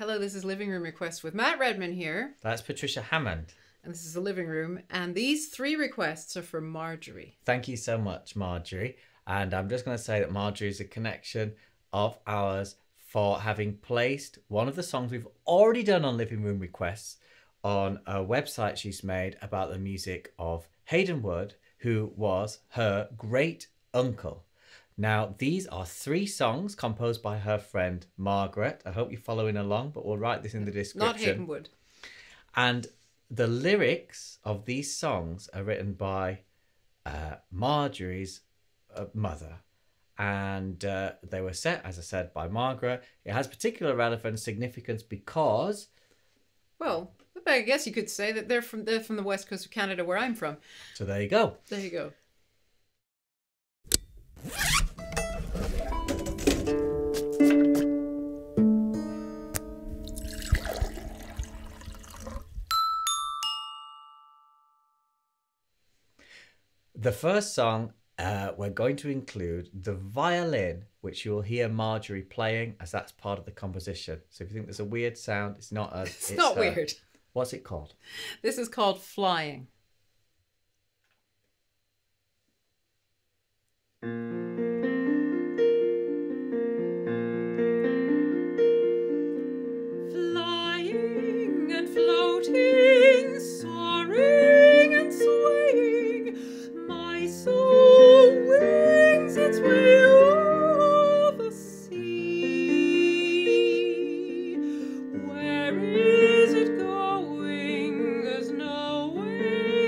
Hello, this is Living Room Request with Matt Redman here. That's Patricia Hammond. And this is the living room. And these three requests are from Marjorie. Thank you so much, Marjorie. And I'm just going to say that Marjorie is a connection of ours for having placed one of the songs we've already done on Living Room Requests on a website she's made about the music of Haydn Wood, who was her great uncle. Now, these are three songs composed by her friend Margaret. I hope you're following along, but we'll write this in the description. Not Haydn Wood. And the lyrics of these songs are written by Marjorie's mother. And they were set, as I said, by Margaret. It has particular relevance, significance because... Well, I guess you could say that they're from the west coast of Canada, where I'm from. So there you go. There you go. The first song we're going to include the violin, which you will hear Marjorie playing, as that's part of the composition. So if you think there's a weird sound, it's not us. It's not her. Weird. What's it called? This is called Flying. Flying and floating, soaring and swaying, my soul wings its way over the sea. Where is it going? There's no way.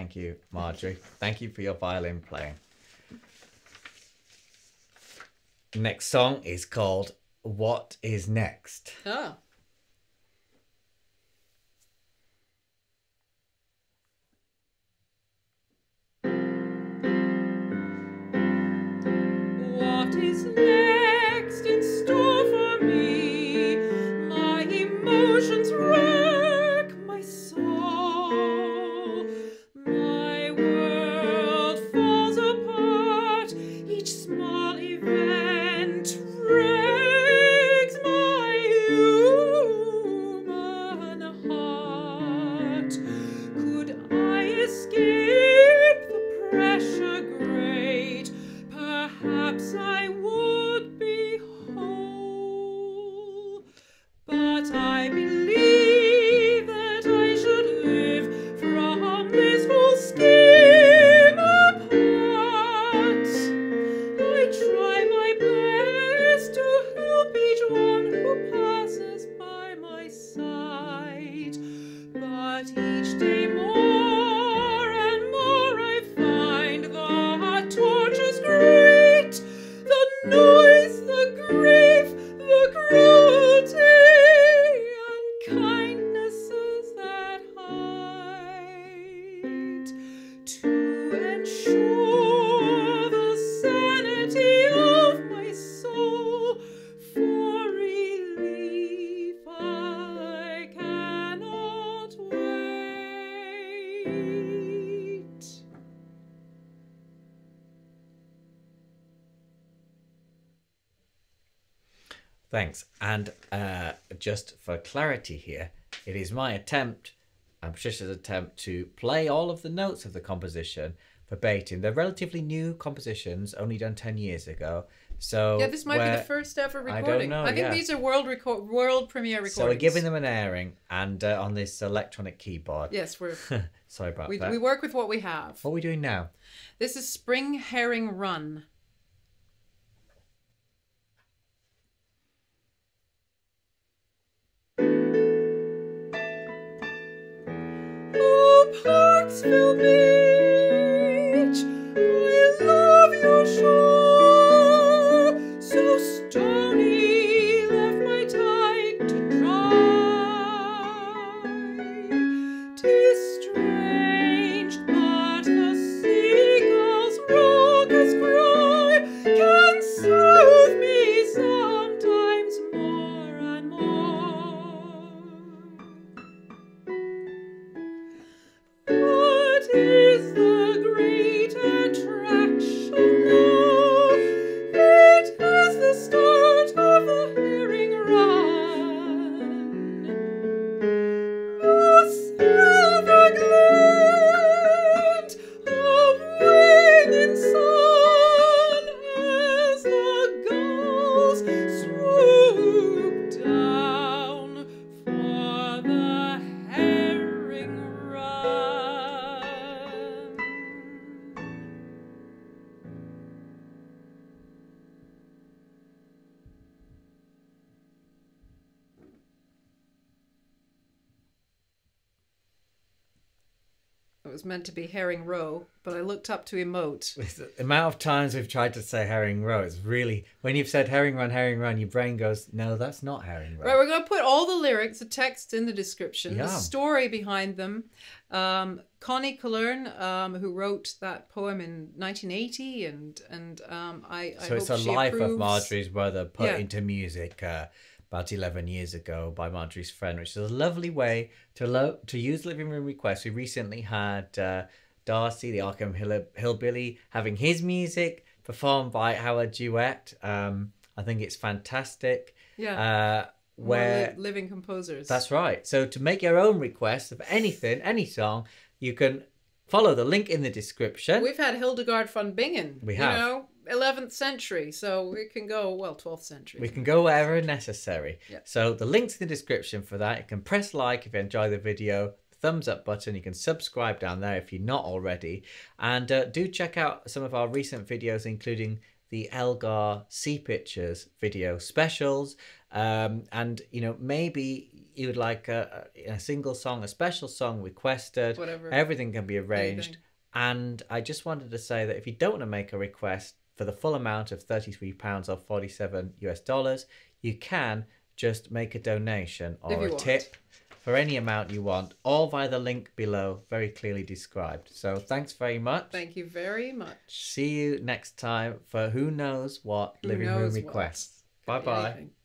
Thank you, Marjorie. Thank you for your violin playing. Next song is called What Is Next? Oh. What is next in store for me? My emotions wreck my soul. My world falls apart. Each small event breaks my human heart. Could I escape the pressure great? Perhaps I would be whole, but I believe that I should live from this whole scheme apart. I try my best to help each one who passes by my side, but each day more and more I find the torture's great. The noise, the grief, the cruelty, unkindnesses that hide. To ensure the sanity of my soul, for relief I cannot wait. Thanks. And just for clarity here, it is my attempt, and Patricia's attempt, to play all of the notes of the composition verbatim. They're relatively new compositions, only done 10 years ago. So yeah, this might be the first ever recording. I don't know, I think these are world premiere recordings. So we're giving them an airing, and on this electronic keyboard. Yes, we're... Sorry about that. We work with what we have. What are we doing now? This is Spring Herring Run. Parksville Beach, I love your shore, so stony, left my tide to dry. 'Tis strange, but the seagull's raucous cry can soothe me sometimes more and more. Is the great attraction now? It is the start of the herring run. The silver glint of waning sun as the gulls swoop down for the herring run. It was meant to be Herring Row, but I looked up to emote. The amount of times we've tried to say Herring Row, it's really... When you've said Herring Run, your brain goes, no, that's not Herring Row. Right, we're going to put all the lyrics, the text in the description, the story behind them. Connie Cullerne, who wrote that poem in 1980, and I hope she approves. So it's a life of Marjorie's, whether put into music... about 11 years ago by Marjorie's friend, which is a lovely way to use living room requests. We recently had Darcy, the Arkham Hillbilly, having his music performed by Howard Duet. I think it's fantastic. Yeah, where living composers. That's right. So to make your own requests of anything, any song, you can follow the link in the description. We've had Hildegard von Bingen. We have. You know, 11th century, so we can go, well, 12th century. We can go wherever necessary. Yep. So the link's in the description for that. You can press like if you enjoy the video, thumbs up button. You can subscribe down there if you're not already. And do check out some of our recent videos, including the Elgar Sea Pictures video specials. And, you know, maybe you would like a single song, a special song requested, whatever. Everything can be arranged. Anything. And I just wanted to say that if you don't want to make a request for the full amount of £33 or $47, you can just make a donation or a tip for any amount you want, all via the link below, very clearly described. So thanks very much. Thank you very much. See you next time for who knows what living room requests. Bye bye.